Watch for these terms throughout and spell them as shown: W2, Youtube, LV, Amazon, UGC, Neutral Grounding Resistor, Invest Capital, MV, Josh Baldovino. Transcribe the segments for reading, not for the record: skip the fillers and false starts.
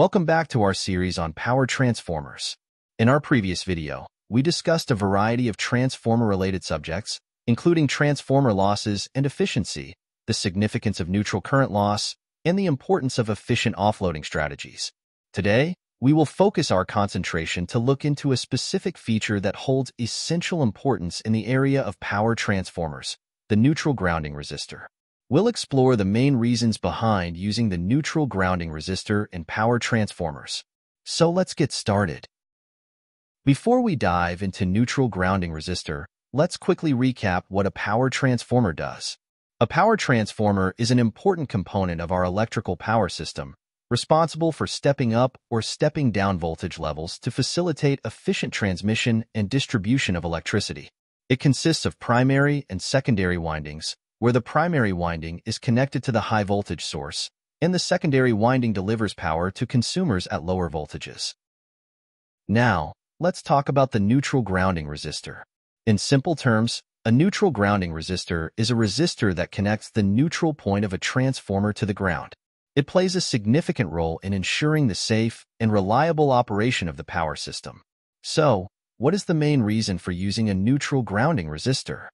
Welcome back to our series on power transformers. In our previous video, we discussed a variety of transformer-related subjects, including transformer losses and efficiency, the significance of neutral current loss, and the importance of efficient offloading strategies. Today, we will focus our concentration to look into a specific feature that holds essential importance in the area of power transformers, the neutral grounding resistor. We'll explore the main reasons behind using the neutral grounding resistor in power transformers. So let's get started. Before we dive into neutral grounding resistor, let's quickly recap what a power transformer does. A power transformer is an important component of our electrical power system, responsible for stepping up or stepping down voltage levels to facilitate efficient transmission and distribution of electricity. It consists of primary and secondary windings, where the primary winding is connected to the high voltage source, and the secondary winding delivers power to consumers at lower voltages. Now, let's talk about the neutral grounding resistor. In simple terms, a neutral grounding resistor is a resistor that connects the neutral point of a transformer to the ground. It plays a significant role in ensuring the safe and reliable operation of the power system. So, what is the main reason for using a neutral grounding resistor?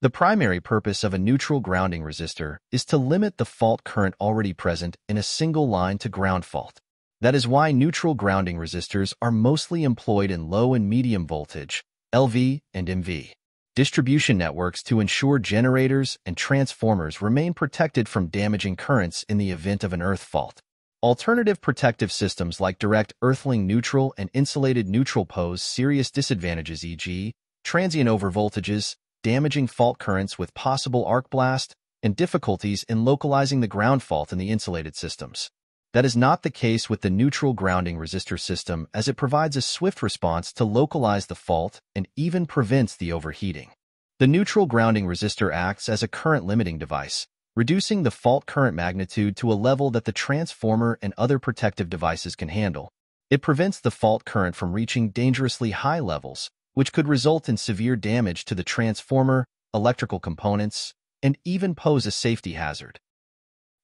The primary purpose of a neutral grounding resistor is to limit the fault current already present in a single line to ground fault. That is why neutral grounding resistors are mostly employed in low and medium voltage, LV and MV, distribution networks to ensure generators and transformers remain protected from damaging currents in the event of an earth fault. Alternative protective systems like direct earthing neutral and insulated neutral pose serious disadvantages, e.g., transient overvoltages, damaging fault currents with possible arc blast, and difficulties in localizing the ground fault in the insulated systems. That is not the case with the neutral grounding resistor system, as it provides a swift response to localize the fault and even prevents the overheating. The neutral grounding resistor acts as a current limiting device, reducing the fault current magnitude to a level that the transformer and other protective devices can handle. It prevents the fault current from reaching dangerously high levels, which could result in severe damage to the transformer, electrical components, and even pose a safety hazard.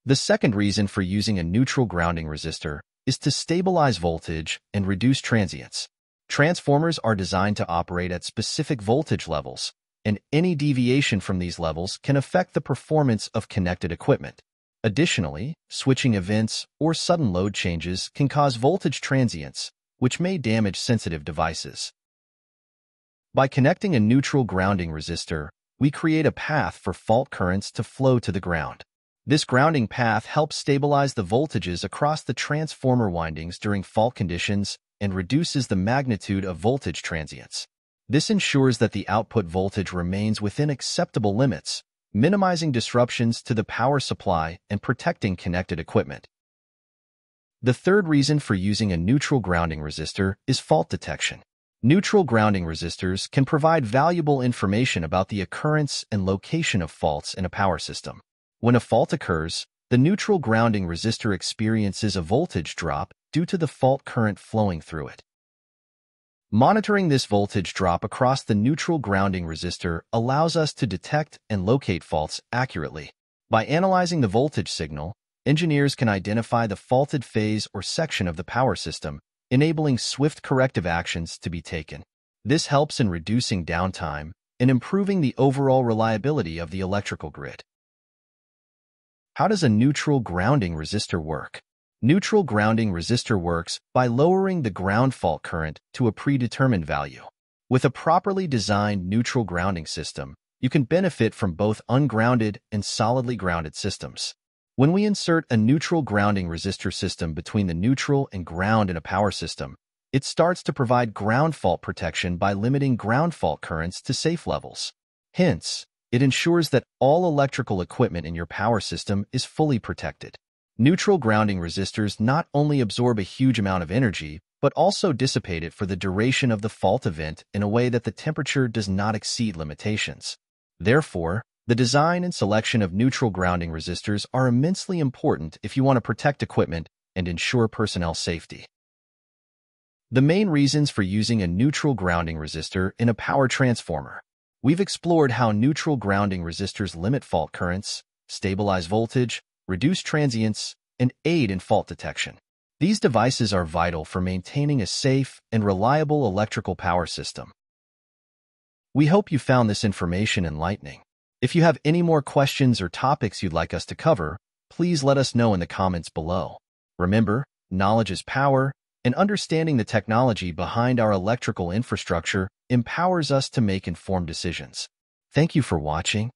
The second reason for using a neutral grounding resistor is to stabilize voltage and reduce transients. Transformers are designed to operate at specific voltage levels, and any deviation from these levels can affect the performance of connected equipment. Additionally, switching events or sudden load changes can cause voltage transients, which may damage sensitive devices. By connecting a neutral grounding resistor, we create a path for fault currents to flow to the ground. This grounding path helps stabilize the voltages across the transformer windings during fault conditions and reduces the magnitude of voltage transients. This ensures that the output voltage remains within acceptable limits, minimizing disruptions to the power supply and protecting connected equipment. The third reason for using a neutral grounding resistor is fault detection. Neutral grounding resistors can provide valuable information about the occurrence and location of faults in a power system. When a fault occurs, the neutral grounding resistor experiences a voltage drop due to the fault current flowing through it. Monitoring this voltage drop across the neutral grounding resistor allows us to detect and locate faults accurately. By analyzing the voltage signal, engineers can identify the faulted phase or section of the power system, enabling swift corrective actions to be taken. This helps in reducing downtime and improving the overall reliability of the electrical grid. How does a neutral grounding resistor work? Neutral grounding resistor works by lowering the ground fault current to a predetermined value. With a properly designed neutral grounding system, you can benefit from both ungrounded and solidly grounded systems. When we insert a neutral grounding resistor system between the neutral and ground in a power system, it starts to provide ground fault protection by limiting ground fault currents to safe levels. Hence, it ensures that all electrical equipment in your power system is fully protected. Neutral grounding resistors not only absorb a huge amount of energy, but also dissipate it for the duration of the fault event in a way that the temperature does not exceed limitations. Therefore, the design and selection of neutral grounding resistors are immensely important if you want to protect equipment and ensure personnel safety. The main reasons for using a neutral grounding resistor in a power transformer. We've explored how neutral grounding resistors limit fault currents, stabilize voltage, reduce transients, and aid in fault detection. These devices are vital for maintaining a safe and reliable electrical power system. We hope you found this information enlightening. If you have any more questions or topics you'd like us to cover, please let us know in the comments below. Remember, knowledge is power, and understanding the technology behind our electrical infrastructure empowers us to make informed decisions. Thank you for watching.